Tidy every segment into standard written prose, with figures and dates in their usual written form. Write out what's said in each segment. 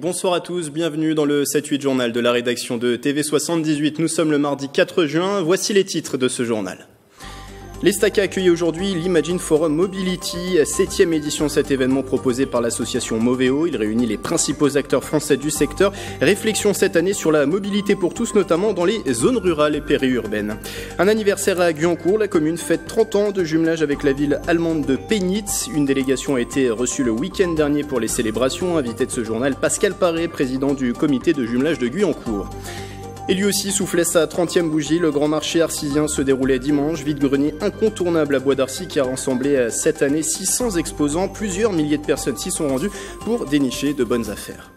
Bonsoir à tous, bienvenue dans le 7-8 journal de la rédaction de TV78. Nous sommes le mardi 4 juin, voici les titres de ce journal. L'Estaca accueille aujourd'hui l'Imagine Forum Mobility, 7e édition. Cet événement proposé par l'association Mov'eo, il réunit les principaux acteurs français du secteur. Réflexion cette année sur la mobilité pour tous, notamment dans les zones rurales et périurbaines. Un anniversaire à Guyancourt, la commune fête 30 ans de jumelage avec la ville allemande de Pegnitz. Une délégation a été reçue le week-end dernier pour les célébrations. Invité de ce journal, Pascal Paré, président du comité de jumelage de Guyancourt. Et lui aussi soufflait sa 30e bougie. Le Grand Marché Arcysien se déroulait dimanche, vide-grenier incontournable à Bois d'Arcy qui a rassemblé cette année 600 exposants. Plusieurs milliers de personnes s'y sont rendues pour dénicher de bonnes affaires.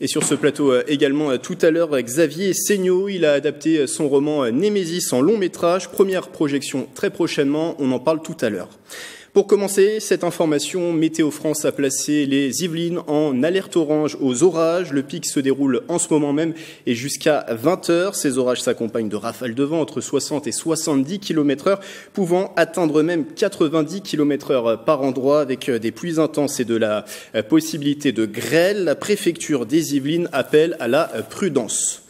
Et sur ce plateau également tout à l'heure, Xavier Seigneault, il a adapté son roman Némésis en long métrage. Première projection très prochainement, on en parle tout à l'heure. Pour commencer, cette information, Météo France a placé les Yvelines en alerte orange aux orages. Le pic se déroule en ce moment même et jusqu'à 20 h. Ces orages s'accompagnent de rafales de vent entre 60 et 70 km/h, pouvant atteindre même 90 km/h par endroit, avec des pluies intenses et de la possibilité de grêle. La préfecture des Yvelines appelle à la prudence.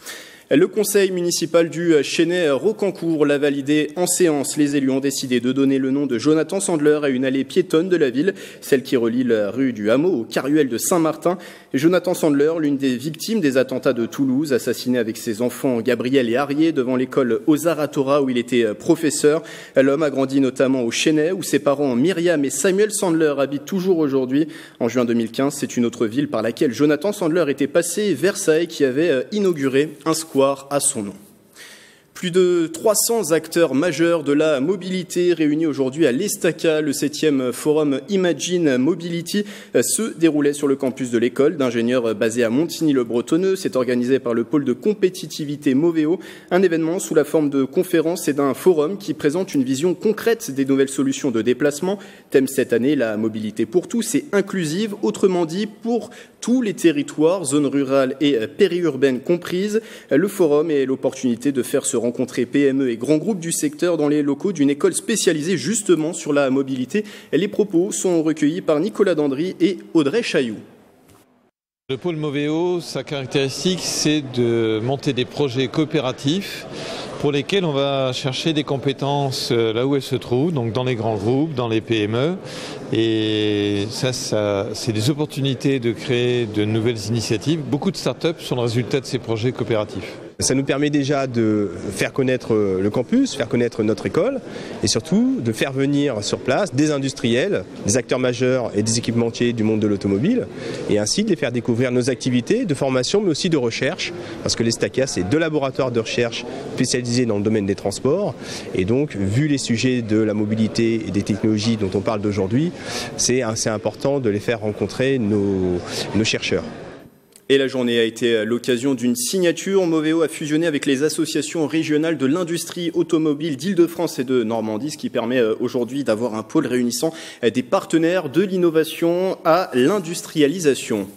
Le conseil municipal du Chesnay-Rocancourt l'a validé en séance. Les élus ont décidé de donner le nom de Jonathan Sandler à une allée piétonne de la ville, celle qui relie la rue du Hameau au Caruel de Saint-Martin. Jonathan Sandler, l'une des victimes des attentats de Toulouse, assassiné avec ses enfants Gabriel et Harrier devant l'école Ozar Hatorah où il était professeur. L'homme a grandi notamment au Chesnay où ses parents Myriam et Samuel Sandler habitent toujours aujourd'hui. En juin 2015, c'est une autre ville par laquelle Jonathan Sandler était passé, Versailles, qui avait inauguré un square à son nom. Plus de 300 acteurs majeurs de la mobilité réunis aujourd'hui à l'Estaca. Le 7e forum Imagine Mobility se déroulait sur le campus de l'école d'ingénieurs basée à Montigny-le-Bretonneux. C'est organisé par le pôle de compétitivité Mov'eo, un événement sous la forme de conférences et d'un forum qui présente une vision concrète des nouvelles solutions de déplacement. Thème cette année, la mobilité pour tous et inclusive, autrement dit pour tous les territoires, zones rurales et périurbaines comprises. Le forum est l'opportunité de faire se rencontrer PME et grands groupes du secteur dans les locaux d'une école spécialisée justement sur la mobilité. Les propos sont recueillis par Nicolas Dandry et Audrey Chailloux. Le pôle Mov'eo, sa caractéristique, c'est de monter des projets coopératifs pour lesquels on va chercher des compétences là où elles se trouvent, donc dans les grands groupes, dans les PME. Et ça c'est des opportunités de créer de nouvelles initiatives. Beaucoup de startups sont le résultat de ces projets coopératifs. Ça nous permet déjà de faire connaître le campus, faire connaître notre école et surtout de faire venir sur place des industriels, des acteurs majeurs et des équipementiers du monde de l'automobile et ainsi de les faire découvrir nos activités de formation mais aussi de recherche parce que l'Estaca c'est deux laboratoires de recherche spécialisés dans le domaine des transports et donc vu les sujets de la mobilité et des technologies dont on parle d'aujourd'hui, c'est assez important de les faire rencontrer nos chercheurs. Et la journée a été l'occasion d'une signature. Mov'eo a fusionné avec les associations régionales de l'industrie automobile d'Île-de-France et de Normandie, ce qui permet aujourd'hui d'avoir un pôle réunissant des partenaires de l'innovation à l'industrialisation.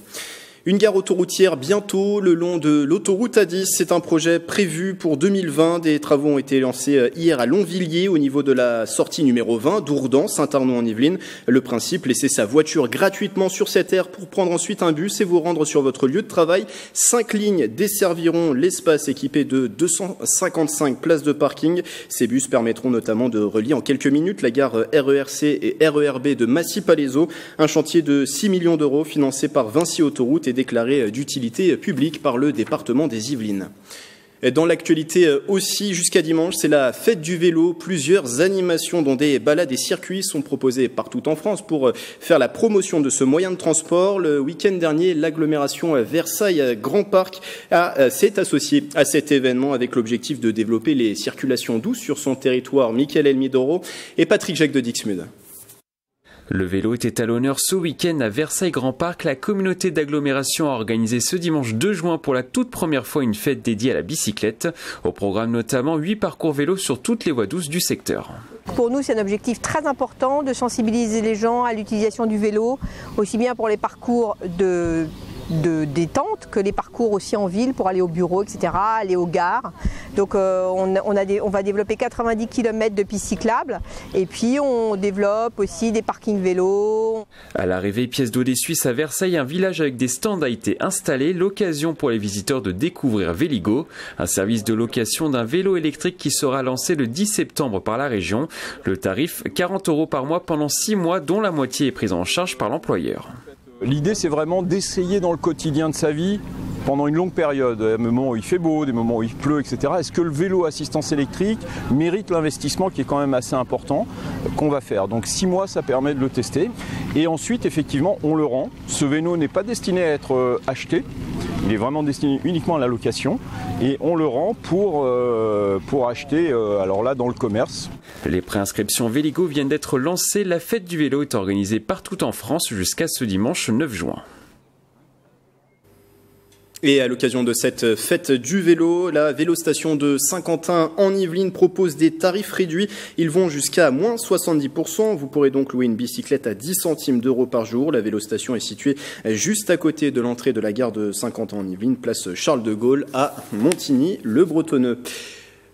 Une gare autoroutière bientôt le long de l'autoroute A10, c'est un projet prévu pour 2020. Des travaux ont été lancés hier à Longvilliers au niveau de la sortie numéro 20 d'Ourdan, Saint-Arnaud-en-Yvelines. Le principe, laisser sa voiture gratuitement sur cette aire pour prendre ensuite un bus et vous rendre sur votre lieu de travail. 5 lignes desserviront l'espace équipé de 255 places de parking. Ces bus permettront notamment de relier en quelques minutes la gare RERC et RERB de Massy-Palaiseau. Un chantier de 6 millions d'euros financé par Vinci Autoroute et déclaré d'utilité publique par le département des Yvelines. Dans l'actualité aussi, jusqu'à dimanche, c'est la fête du vélo. Plusieurs animations dont des balades et circuits sont proposés partout en France pour faire la promotion de ce moyen de transport. Le week-end dernier, l'agglomération Versailles Grand Parc s'est associée à cet événement avec l'objectif de développer les circulations douces sur son territoire. Michael Elmidoro et Patrick Jacques de Dixmude. Le vélo était à l'honneur ce week-end à Versailles Grand Parc. La communauté d'agglomération a organisé ce dimanche 2 juin pour la toute première fois une fête dédiée à la bicyclette. Au programme notamment 8 parcours vélo sur toutes les voies douces du secteur. Pour nous, c'est un objectif très important de sensibiliser les gens à l'utilisation du vélo, aussi bien pour les parcours de détente que les parcours aussi en ville pour aller au bureau, etc., aller aux gares. Donc on va développer 90 km de pistes cyclables et puis on développe aussi des parkings vélos. À l'arrivée, pièce d'eau des Suisses à Versailles, un village avec des stands a été installé. L'occasion pour les visiteurs de découvrir Véligo, un service de location d'un vélo électrique qui sera lancé le 10 septembre par la région. Le tarif, 40 € par mois pendant 6 mois, dont la moitié est prise en charge par l'employeur. L'idée, c'est vraiment d'essayer dans le quotidien de sa vie, pendant une longue période, des moments où il fait beau, des moments où il pleut, etc. Est-ce que le vélo assistance électrique mérite l'investissement qui est quand même assez important qu'on va faire? Donc 6 mois, ça permet de le tester. Et ensuite, effectivement, on le rend. Ce vélo n'est pas destiné à être acheté. Il est vraiment destiné uniquement à la location et on le rend pour acheter alors là dans le commerce. Les préinscriptions Véligo viennent d'être lancées. La fête du vélo est organisée partout en France jusqu'à ce dimanche 9 juin. Et à l'occasion de cette fête du vélo, la vélostation de Saint-Quentin en Yvelines propose des tarifs réduits. Ils vont jusqu'à moins 70 %. Vous pourrez donc louer une bicyclette à 10 centimes d'euros par jour. La vélostation est située juste à côté de l'entrée de la gare de Saint-Quentin en Yvelines, place Charles de Gaulle à Montigny-le-Bretonneux.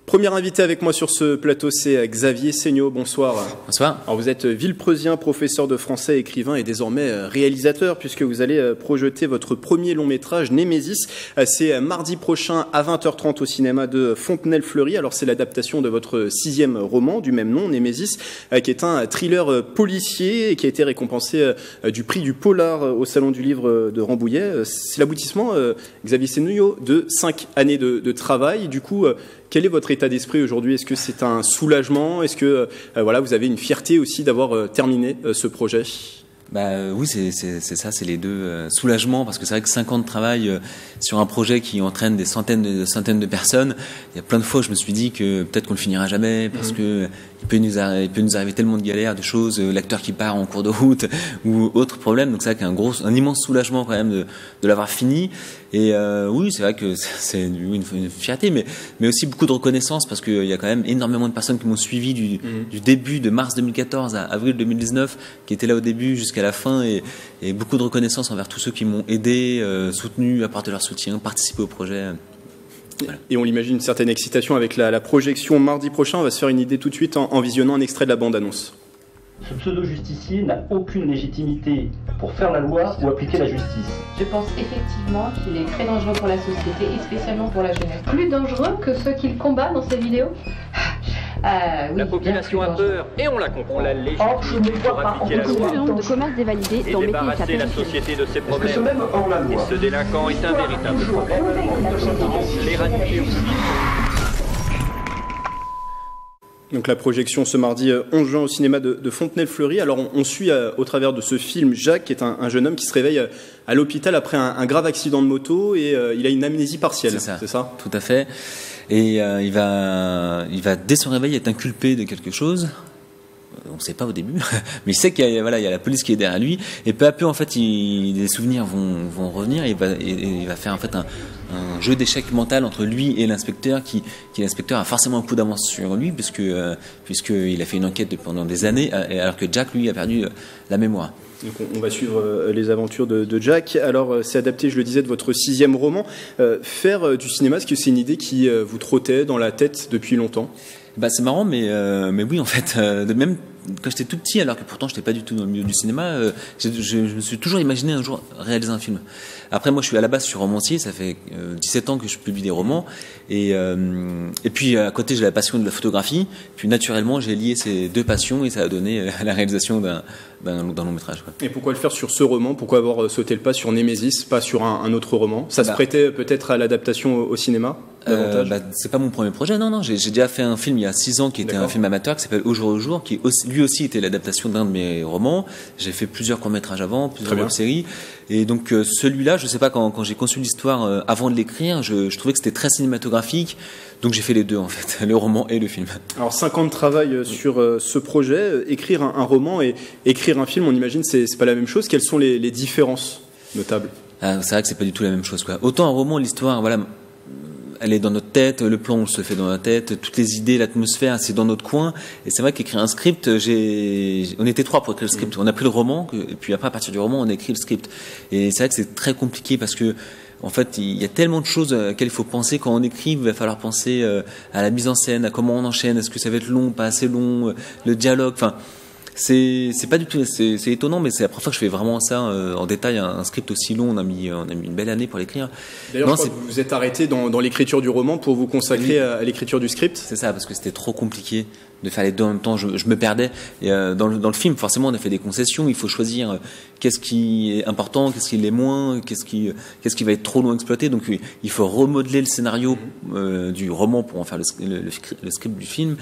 Premier invité avec moi sur ce plateau, c'est Xavier Seigneault. Bonsoir. Bonsoir. Alors vous êtes villepreusien, professeur de français, écrivain et désormais réalisateur puisque vous allez projeter votre premier long métrage, Némésis. C'est mardi prochain à 20 h 30 au cinéma de Fontenay-le-Fleury. Alors c'est l'adaptation de votre 6e roman du même nom, Némésis, qui est un thriller policier et qui a été récompensé du prix du polar au Salon du Livre de Rambouillet. C'est l'aboutissement, Xavier Seigneault, de 5 années de travail. Du coup, quel est votre état d'esprit aujourd'hui? Est-ce que c'est un soulagement? Est-ce que voilà, vous avez une fierté aussi d'avoir terminé ce projet? Oui, c'est ça, c'est les deux. Soulagement, parce que c'est vrai que 5 ans de travail sur un projet qui entraîne des centaines de personnes, il y a plein de fois je me suis dit que peut-être qu'on le finira jamais, parce que il peut nous arriver tellement de galères, de choses, l'acteur qui part en cours de route ou autre problème. Donc c'est vrai qu'il y a un immense soulagement quand même de l'avoir fini. Et oui, c'est vrai que c'est une fierté, mais aussi beaucoup de reconnaissance, parce qu'il y a quand même énormément de personnes qui m'ont suivi du début de mars 2014 à avril 2019, qui étaient là au début jusqu'à la fin, et beaucoup de reconnaissance envers tous ceux qui m'ont aidé, soutenu, apporté leur soutien, participé au projet. Voilà. Et on l'imagine, une certaine excitation avec la projection mardi prochain. On va se faire une idée tout de suite en visionnant un extrait de la bande-annonce. Ce pseudo-justicier n'a aucune légitimité pour faire la loi ou appliquer la justice. Je pense effectivement qu'il est très dangereux pour la société et spécialement pour la jeunesse. Plus dangereux que ceux qu'il combat dans ses vidéos. Oui, la population a peur et on la comprend. La légitimité pour appliquer la loi. De commerce dévalidé et débarrasser la société de ses problèmes. Et ce délinquant est un véritable problème. L'éradiquer. Donc la projection ce mardi 11 juin au cinéma de Fontenay-le-Fleury. Alors on suit au travers de ce film Jacques, qui est un jeune homme qui se réveille à l'hôpital après un grave accident de moto, et il a une amnésie partielle. C'est ça, tout à fait. Et il va dès son réveil être inculpé de quelque chose. On ne sait pas au début, mais il sait qu'il y a, voilà, il y a la police qui est derrière lui, et peu à peu en fait les souvenirs vont revenir, et il va faire en fait un jeu d'échecs mental entre lui et l'inspecteur, qui l'inspecteur a forcément un coup d'avance sur lui, puisqu'il a fait une enquête pendant des années, alors que Jack lui a perdu la mémoire. Donc on va suivre les aventures de Jack. Alors c'est adapté, je le disais, de votre 6e roman. Faire du cinéma, est-ce que c'est une idée qui vous trottait dans la tête depuis longtemps? C'est marrant, mais oui, en fait, de même quand j'étais tout petit, alors que pourtant j'étais pas du tout dans le milieu du cinéma, je me suis toujours imaginé un jour réaliser un film. Après, moi, je suis à la base, je suis romancier, ça fait 17 ans que je publie des romans, et puis à côté, j'ai la passion de la photographie, puis naturellement, j'ai lié ces deux passions, et ça a donné la réalisation d'un long métrage, quoi. Et pourquoi le faire sur ce roman? Pourquoi avoir sauté le pas sur Némésis, pas sur un autre roman? Ça se prêtait peut-être à l'adaptation au cinéma? C'est pas mon premier projet, non, j'ai déjà fait un film il y a 6 ans qui était un film amateur qui s'appelle Au jour au jour, qui lui aussi était l'adaptation d'un de mes romans. J'ai fait plusieurs courts-métrages avant, plusieurs web-séries, et donc celui-là, je sais pas, quand j'ai conçu l'histoire avant de l'écrire, je trouvais que c'était très cinématographique, donc j'ai fait les deux en fait, le roman et le film. Alors 5 ans de travail sur ce projet, écrire un roman et écrire un film, on imagine c'est pas la même chose. Quelles sont les différences notables? C'est vrai que c'est pas du tout la même chose, quoi. Autant un roman, l'histoire, voilà, elle est dans notre tête, le plan on se fait dans la tête, toutes les idées, l'atmosphère, c'est dans notre coin. Et c'est vrai qu'écrire un script, on était 3 pour écrire le script. On a pris le roman, et puis après à partir du roman, on a écrit le script. Et c'est vrai que c'est très compliqué parce que En fait, il y a tellement de choses auxquelles il faut penser. Quand on écrit, il va falloir penser à la mise en scène, à comment on enchaîne, est-ce que ça va être long, pas assez long, le dialogue. Enfin, c'est pas du tout, c'est étonnant, mais c'est la première fois que je fais vraiment ça en détail, un script aussi long. On a mis une belle année pour l'écrire. D'ailleurs, je crois que vous vous êtes arrêté dans l'écriture du roman pour vous consacrer à l'écriture du script. C'est ça, parce que c'était trop compliqué de faire les deux en même temps. Je me perdais. Et, dans le film, forcément, on a fait des concessions. Il faut choisir qu'est-ce qui est important, qu'est-ce qui l'est moins, qu'est-ce qui va être trop long exploité. Donc, il faut remodeler le scénario du roman pour en faire le script du film.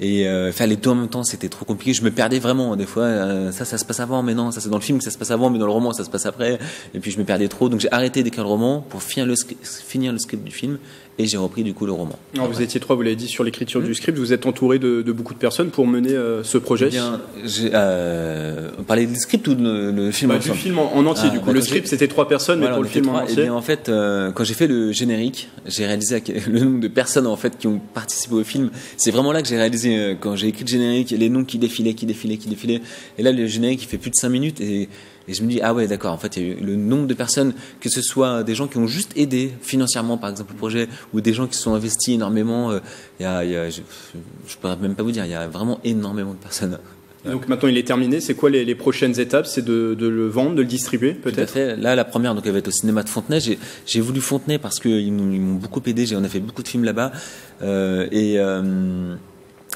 Et faire les deux en même temps, c'était trop compliqué. Je me perdais vraiment. Des fois, ça se passe avant, mais non, ça c'est dans le film que ça se passe avant, mais dans le roman, ça se passe après. Et puis, je me perdais trop. Donc, j'ai arrêté d'écrire le roman pour finir le script du film. Et j'ai repris du coup le roman. Alors vous étiez trois, vous l'avez dit, sur l'écriture du script. Vous êtes entouré de beaucoup de personnes pour mener ce projet. Bien, on parlait du script ou du film en entier ? Du film en entier, du coup. Le script, c'était trois personnes, mais pour le film en entier. Et en fait, quand j'ai fait le générique, j'ai réalisé le nombre de personnes en fait qui ont participé au film. C'est vraiment là que j'ai réalisé, quand j'ai écrit le générique, les noms qui défilaient. Et là, le générique, il fait plus de 5 minutes et je me dis, ah ouais, d'accord, en fait, il y a eu le nombre de personnes, que ce soit des gens qui ont juste aidé financièrement, par exemple, le projet, ou des gens qui se sont investis énormément. Je ne pourrais même pas vous dire, il y a vraiment énormément de personnes. Donc maintenant, il est terminé. C'est quoi les prochaines étapes? C'est de le vendre, de le distribuer, peut-être? Là, la première, donc, elle va être au cinéma de Fontenay. J'ai voulu Fontenay parce qu'ils m'ont beaucoup aidé. On a fait beaucoup de films là-bas.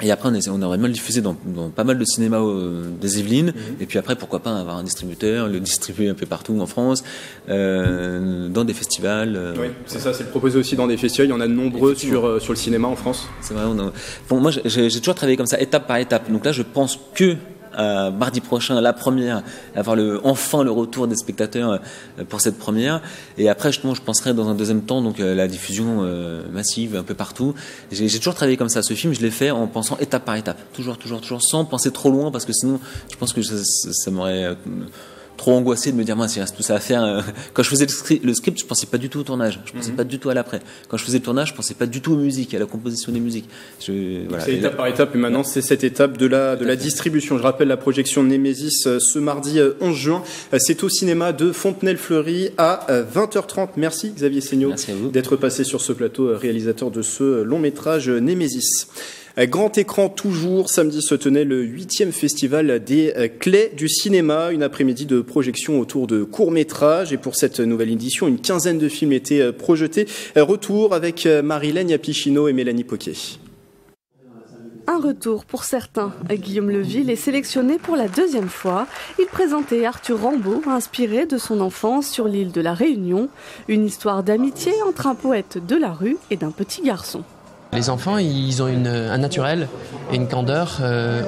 Et après, on aurait mal le diffusé dans pas mal de cinémas des Yvelines. Et puis après, pourquoi pas avoir un distributeur, le distribuer un peu partout en France, dans des festivals. Oui, c'est ça, c'est le proposer aussi dans des festivals. Il y en a de nombreux sur le cinéma en France. C'est vrai. Bon, moi, j'ai toujours travaillé comme ça, étape par étape. Donc là, je pense que mardi prochain, la première, avoir enfin le retour des spectateurs pour cette première. Et après, justement, je penserai dans un deuxième temps, donc la diffusion massive un peu partout. J'ai toujours travaillé comme ça. Ce film, je l'ai fait en pensant étape par étape, toujours, sans penser trop loin, parce que sinon, je pense que ça m'aurait trop angoissé de me dire, moi, s'il reste tout ça à faire. Quand je faisais le script, je pensais pas du tout au tournage, je pensais pas du tout à l'après. Quand je faisais le tournage, je pensais pas du tout aux musiques, à la composition des musiques. Voilà. C'est étape par étape, et maintenant c'est cette étape de la distribution. Je rappelle la projection de Némésis ce mardi 11 juin. C'est au cinéma de Fontenay-le-Fleury à 20h30. Merci Xavier Seigneault d'être passé sur ce plateau, réalisateur de ce long métrage Némésis. Grand écran toujours, samedi se tenait le 8e festival des Clés du cinéma, une après-midi de projection autour de courts-métrages. Et pour cette nouvelle édition, une quinzaine de films étaient projetés. Retour avec Marie-Hélène Pichino et Mélanie Poquet. Un retour pour certains. Guillaume Leville est sélectionné pour la deuxième fois. Il présentait Arthur Rambaud, inspiré de son enfance sur l'île de la Réunion. Une histoire d'amitié entre un poète de la rue et d'un petit garçon. Les enfants, ils ont un naturel et une candeur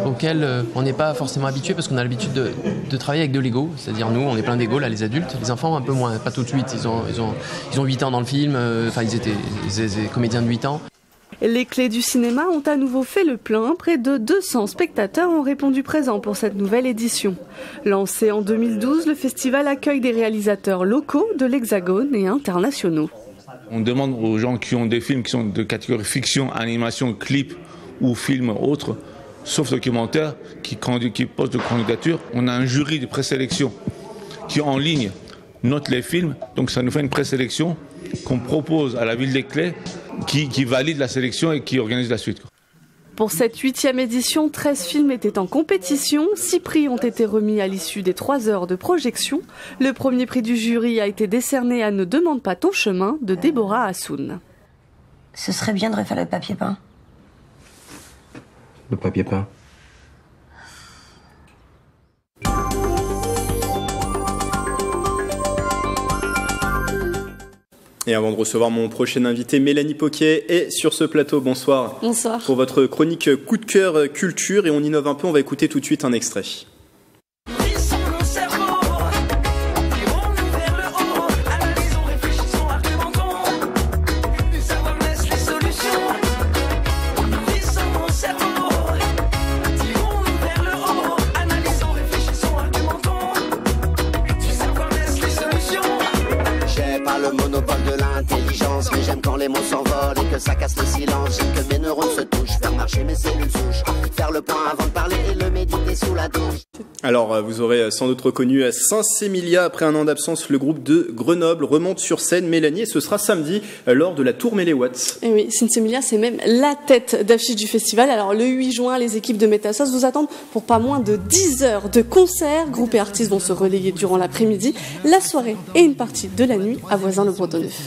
auquel on n'est pas forcément habitué, parce qu'on a l'habitude de travailler avec de l'ego. C'est-à-dire, nous, on est plein d'ego, là, les adultes. Les enfants, un peu moins, pas tout de suite. Ils ont 8 ans dans le film, enfin, ils étaient comédiens de 8 ans. Les Clés du cinéma ont à nouveau fait le plein. Près de 200 spectateurs ont répondu présents pour cette nouvelle édition. Lancé en 2012, le festival accueille des réalisateurs locaux de l'Hexagone et internationaux. On demande aux gens qui ont des films qui sont de catégorie fiction, animation, clip ou film autre, sauf documentaire, qui postent de candidature. On a un jury de présélection qui, en ligne, note les films. Donc ça nous fait une présélection qu'on propose à la Ville des Clés, qui valide la sélection et qui organise la suite. Pour cette 8e édition, 13 films étaient en compétition. 6 prix ont été remis à l'issue des 3 heures de projection. Le premier prix du jury a été décerné à Ne demande pas ton chemin de Déborah Hassoun. Ce serait bien de refaire le papier peint. Le papier peint. Et avant de recevoir mon prochain invité, Mélanie Poquet est sur ce plateau. Bonsoir. Bonsoir. Pour votre chronique Coup de cœur culture, et on innove un peu, on va écouter tout de suite un extrait. Ça casse le silence, j'ai que mes neurones se touchent, faire marcher mes cellules souches, faire le point avant de parler et le méditer sous la douche. Alors, vous aurez sans doute reconnu Sinsemilia. Après un an d'absence, le groupe de Grenoble remonte sur scène, Mélanie, et ce sera samedi lors de la Tour Mélé'Watts. Et oui, Sinsemilia, c'est même la tête d'affiche du festival. Alors, le 8 juin, les équipes de Métassos vous attendent pour pas moins de 10 heures de concerts. Groupes et artistes vont se relayer durant l'après-midi, la soirée et une partie de la nuit à Voisin-le-Bretonneuf.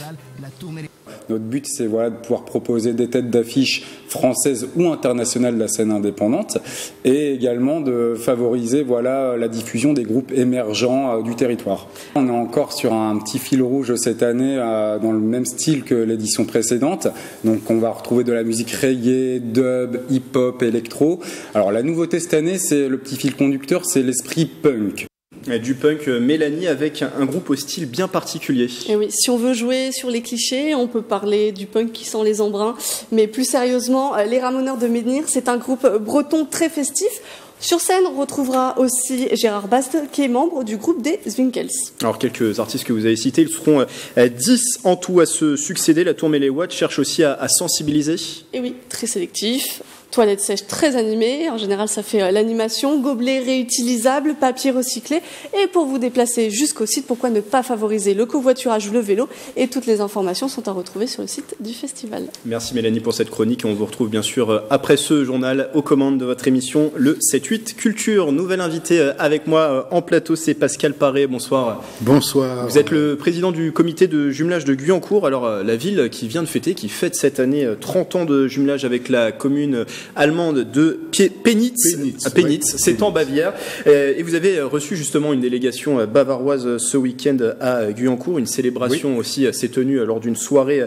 Notre but, c'est voilà, de pouvoir proposer des têtes d'affiche françaises ou internationales de la scène indépendante et également de favoriser voilà, la diffusion des groupes émergents du territoire. On est encore sur un petit fil rouge cette année dans le même style que l'édition précédente. Donc on va retrouver de la musique reggae, dub, hip-hop, électro. Alors la nouveauté cette année, c'est le petit fil conducteur, c'est l'esprit punk. Du punk, Mélanie, avec un groupe au style bien particulier. Et oui, si on veut jouer sur les clichés, on peut parler du punk qui sent les embruns. Mais plus sérieusement, Les Ramoneurs de Menhirs, c'est un groupe breton très festif. Sur scène, on retrouvera aussi Gérard Bast, qui est membre du groupe des Zwinkels. Alors, quelques artistes que vous avez cités, ils seront 10 en tout à se succéder. La Tour Mélé'Watts cherche aussi à sensibiliser. Et oui, très sélectif. Toilettes sèches très animées, en général ça fait l'animation, gobelets réutilisables, papier recyclé. Et pour vous déplacer jusqu'au site, pourquoi ne pas favoriser le covoiturage ou le vélo? Et toutes les informations sont à retrouver sur le site du festival. Merci Mélanie pour cette chronique. On vous retrouve bien sûr après ce journal aux commandes de votre émission, le 7-8 Culture. Nouvelle invitée avec moi en plateau, c'est Pascal Paré. Bonsoir. Bonsoir. Vous êtes le président du comité de jumelage de Guyancourt. Alors la ville qui vient de fêter, qui fête cette année 30 ans de jumelage avec la commune allemande de Pegnitz, c'est en Bavière. Et vous avez reçu justement une délégation bavaroise ce week-end à Guyancourt. Une célébration aussi s'est tenue lors d'une soirée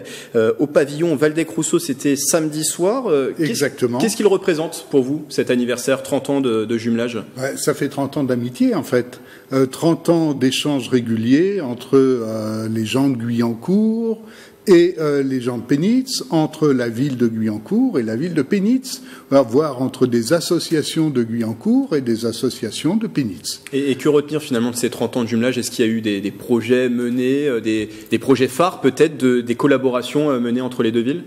au pavillon Valdec Rousseau. C'était samedi soir. Exactement. Qu'est-ce qu'il représente pour vous, cet anniversaire, 30 ans de jumelage? Ça fait 30 ans d'amitié en fait. 30 ans d'échanges réguliers entre les gens de Guyancourt et les gens de Pegnitz, entre la ville de Guyancourt et la ville de Pegnitz, voire entre des associations de Guyancourt et des associations de Pegnitz. Et que retenir finalement de ces 30 ans de jumelage? Est-ce qu'il y a eu des projets menés, des projets phares peut-être, des collaborations menées entre les deux villes?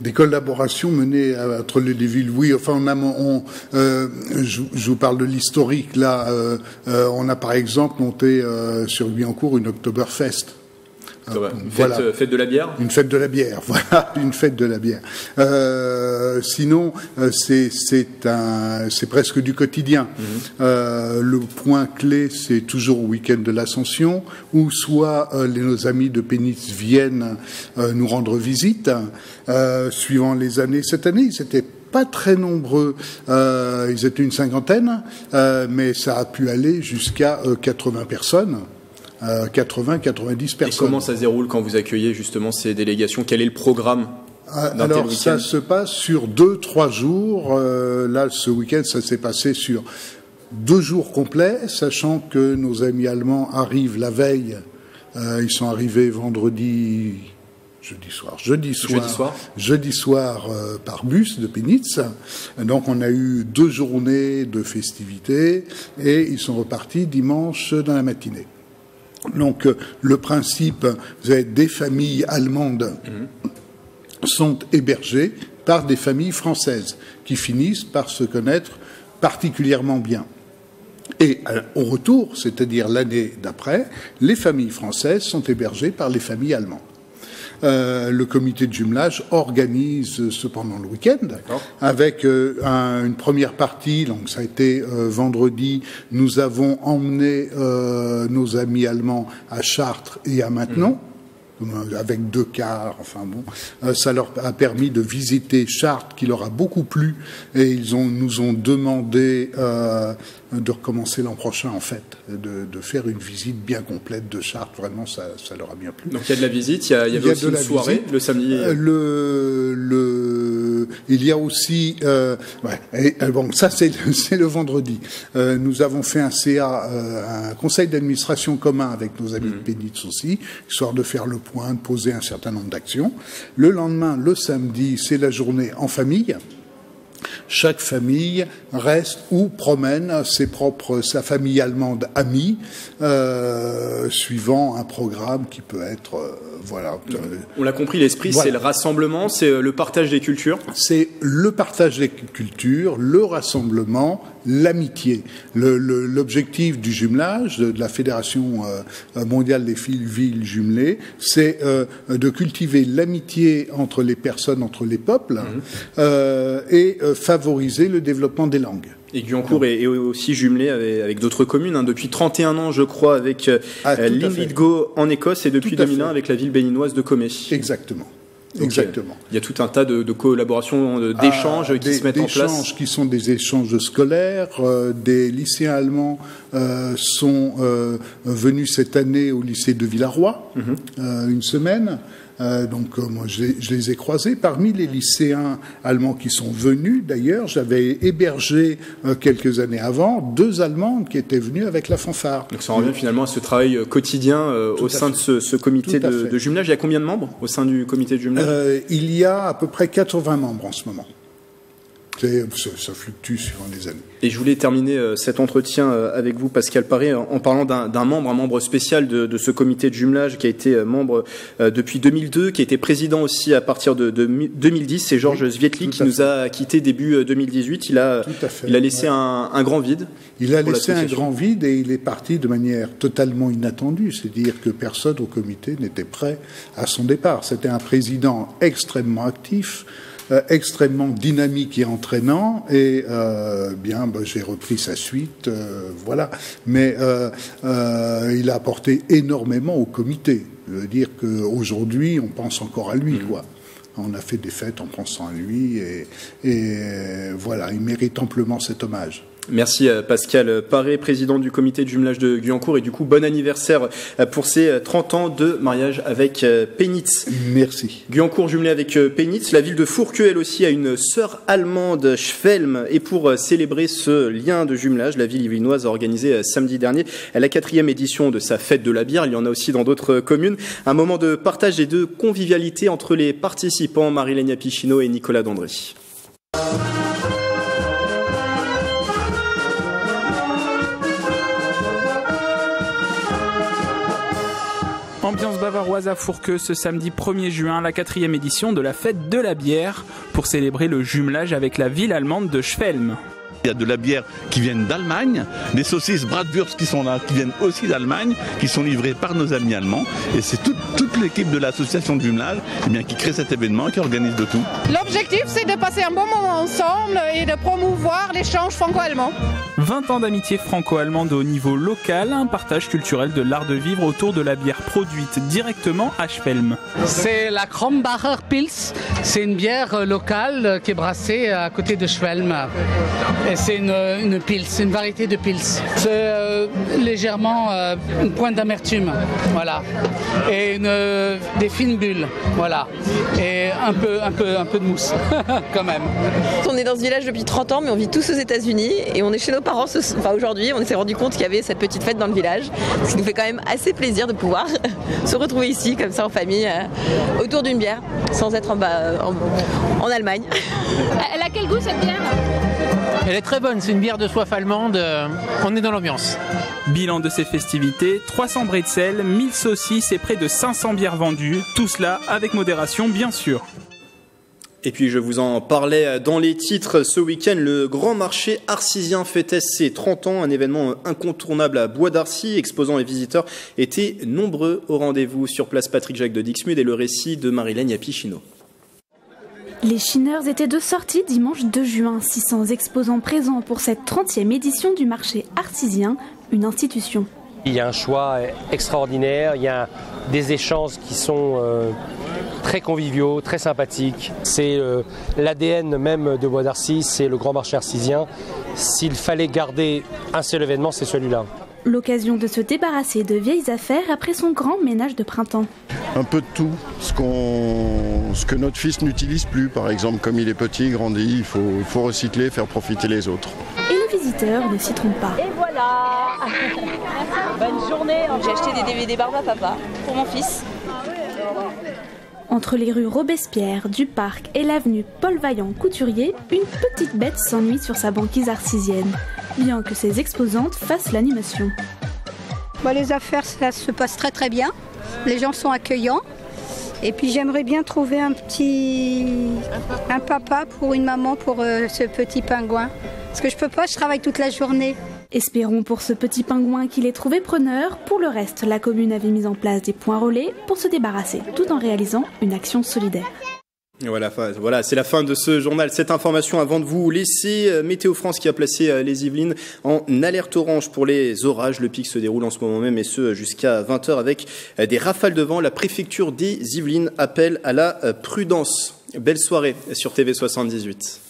Des collaborations menées entre les deux villes, oui. Enfin, je vous parle de l'historique là. On a par exemple monté sur Guyancourt une Oktoberfest. Voilà. Fête de la bière. Une fête de la bière, voilà, une fête de la bière. Sinon, c'est presque du quotidien. Le point clé, c'est toujours au week-end de l'Ascension, où soit nos amis de Pegnitz viennent nous rendre visite, suivant les années. Cette année, c'était pas très nombreux, ils étaient une cinquantaine, mais ça a pu aller jusqu'à 80 personnes. 80-90 personnes. Et comment ça se déroule quand vous accueillez justement ces délégations? Quel est le programme? Alors ça se passe sur 2-3 jours. Là, ce week-end, ça s'est passé sur 2 jours complets, sachant que nos amis allemands arrivent la veille. Ils sont arrivés vendredi... jeudi soir par bus de Pegnitz. Donc on a eu 2 journées de festivités et ils sont repartis dimanche dans la matinée. Donc le principe, vous avez des familles allemandes sont hébergées par des familles françaises qui finissent par se connaître particulièrement bien. Et au retour, c'est-à-dire l'année d'après, les familles françaises sont hébergées par les familles allemandes. Le comité de jumelage organise cependant le week-end avec une première partie. Donc ça a été vendredi. Nous avons emmené nos amis allemands à Chartres et à Maintenon, avec 2 cars. Enfin bon, ça leur a permis de visiter Chartres, qui leur a beaucoup plu, et ils nous ont demandé de recommencer l'an prochain en fait, de faire une visite bien complète de Chartres. Vraiment, ça leur a bien plu. Donc il y a de la visite, il y a aussi une soirée visite, le samedi. Il y a aussi bon, ça c'est le vendredi. Nous avons fait un CA, un conseil d'administration commun avec nos amis de Pegnitz aussi, histoire de faire le point, de poser un certain nombre d'actions. Le lendemain, le samedi, c'est la journée en famille. chaque famille reste ou promène sa famille allemande amie, suivant un programme qui peut être... voilà. On l'a compris, l'esprit, voilà. C'est le rassemblement, c'est le partage des cultures. C'est le partage des cultures, le rassemblement, l'amitié. L'objectif du jumelage, de la Fédération mondiale des villes jumelées, c'est de cultiver l'amitié entre les personnes, entre les peuples, et favoriser le développement des langues. Et Guyancourt est aussi jumelé avec d'autres communes, hein, depuis 31 ans, je crois, avec Linlithgow en Écosse et depuis 2001 avec la ville béninoise de Comé. Exactement. Okay. Exactement. Il y a tout un tas de collaborations, d'échanges qui se mettent en place. Des échanges qui sont des échanges scolaires. Des lycéens allemands sont venus cette année au lycée de Villarroy, une semaine. Donc moi je les ai croisés. Parmi les lycéens allemands qui sont venus, d'ailleurs, j'avais hébergé quelques années avant 2 Allemandes qui étaient venues avec la fanfare. Donc ça revient finalement à ce travail quotidien au sein de ce comité de jumelage. Il y a combien de membres au sein du comité de jumelage? Il y a à peu près 80 membres en ce moment. Ça fluctue suivant les années. Et je voulais terminer cet entretien avec vous, Pascal Paré, en parlant d'un membre spécial de ce comité de jumelage qui a été membre depuis 2002, qui a été président aussi à partir de 2010. C'est Georges Zwietli qui nous a quittés début 2018. Il a laissé un grand vide. Il a laissé un grand vide et il est parti de manière totalement inattendue. C'est-à-dire que personne au comité n'était prêt à son départ. C'était un président extrêmement actif, extrêmement dynamique et entraînant, et j'ai repris sa suite, voilà. Mais il a apporté énormément au comité. Je veux dire qu'aujourd'hui, on pense encore à lui, quoi. On a fait des fêtes en pensant à lui, et voilà, il mérite amplement cet hommage. Merci Pascal Paré, président du comité de jumelage de Guyancourt, et du coup bon anniversaire pour ses 30 ans de mariage avec Pegnitz. Merci. Guyancourt jumelé avec Pegnitz, la ville de Fourqueux elle aussi a une sœur allemande, Schwelm, et pour célébrer ce lien de jumelage, la ville yvelinoise a organisé samedi dernier la 4e édition de sa fête de la bière. Il y en a aussi dans d'autres communes. Un moment de partage et de convivialité entre les participants, Marie-Lénia Pichino et Nicolas Dandré. Ambiance bavaroise à Fourqueux ce samedi 1er juin, la 4e édition de la fête de la bière pour célébrer le jumelage avec la ville allemande de Schwelm. Il y a de la bière qui vient d'Allemagne, des saucisses bratwurst qui sont là, qui viennent aussi d'Allemagne, qui sont livrées par nos amis allemands. Et c'est toute l'équipe de l'association de jumelage qui crée cet événement, qui organise de tout. L'objectif, c'est de passer un bon moment ensemble et de promouvoir l'échange franco-allemand. 20 ans d'amitié franco-allemande au niveau local, un partage culturel de l'art de vivre autour de la bière produite directement à Schwelm. C'est la Krambacher Pils, c'est une bière locale qui est brassée à côté de Schwelm. C'est une pils, une variété de pils. C'est légèrement une pointe d'amertume, voilà, et des fines bulles, voilà, et un peu de mousse, quand même. On est dans ce village depuis 30 ans, mais on vit tous aux États-Unis et on est chez nos parents. Aujourd'hui, on s'est rendu compte qu'il y avait cette petite fête dans le village, ce qui nous fait quand même assez plaisir de pouvoir se retrouver ici, comme ça en famille, autour d'une bière, sans être en Allemagne. Elle a quel goût cette bière ? Elle est très bonne, c'est une bière de soif allemande, on est dans l'ambiance. Bilan de ces festivités, 300 bretzels, 1000 saucisses et près de 500 bières vendues, tout cela avec modération bien sûr. Et puis je vous en parlais dans les titres ce week-end, le Grand Marché Arcysien fêtait ses 30 ans, un événement incontournable à Bois d'Arcy, exposant les visiteurs étaient nombreux au rendez-vous. Sur place, Patrick-Jacques de Dixmude et le récit de Marie-Lénia Pichino. Les Chineurs étaient de sortie dimanche 2 juin, 600 exposants présents pour cette 30e édition du marché arcysien, une institution. Il y a un choix extraordinaire, il y a des échanges qui sont très conviviaux, très sympathiques. C'est l'ADN même de Bois d'Arcy, c'est le grand marché arcysien. S'il fallait garder un seul événement, c'est celui-là. L'occasion de se débarrasser de vieilles affaires après son grand ménage de printemps. Un peu de tout, ce que notre fils n'utilise plus. Par exemple, comme il est petit, grandi, il faut recycler, faire profiter les autres. Et le visiteur ne s'y trompe pas. Et voilà. Bonne journée. J'ai acheté des DVD Barbe à Papa pour mon fils. Entre les rues Robespierre, du Parc et l'avenue Paul-Vaillant-Couturier, une petite bête s'ennuie sur sa banquise arcisienne, bien que ses exposantes fassent l'animation. Bah, les affaires, ça se passe très très bien. Les gens sont accueillants. Et puis j'aimerais bien trouver un papa pour une maman pour ce petit pingouin. Parce que je peux pas, je travaille toute la journée. Espérons pour ce petit pingouin qu'il ait trouvé preneur. Pour le reste, la commune avait mis en place des points relais pour se débarrasser, tout en réalisant une action solidaire. Voilà, c'est la fin de ce journal. Cette information avant de vous laisser, Météo France qui a placé les Yvelines en alerte orange pour les orages. Le pic se déroule en ce moment même et ce jusqu'à 20 h avec des rafales de vent. La préfecture des Yvelines appelle à la prudence. Belle soirée sur TV78.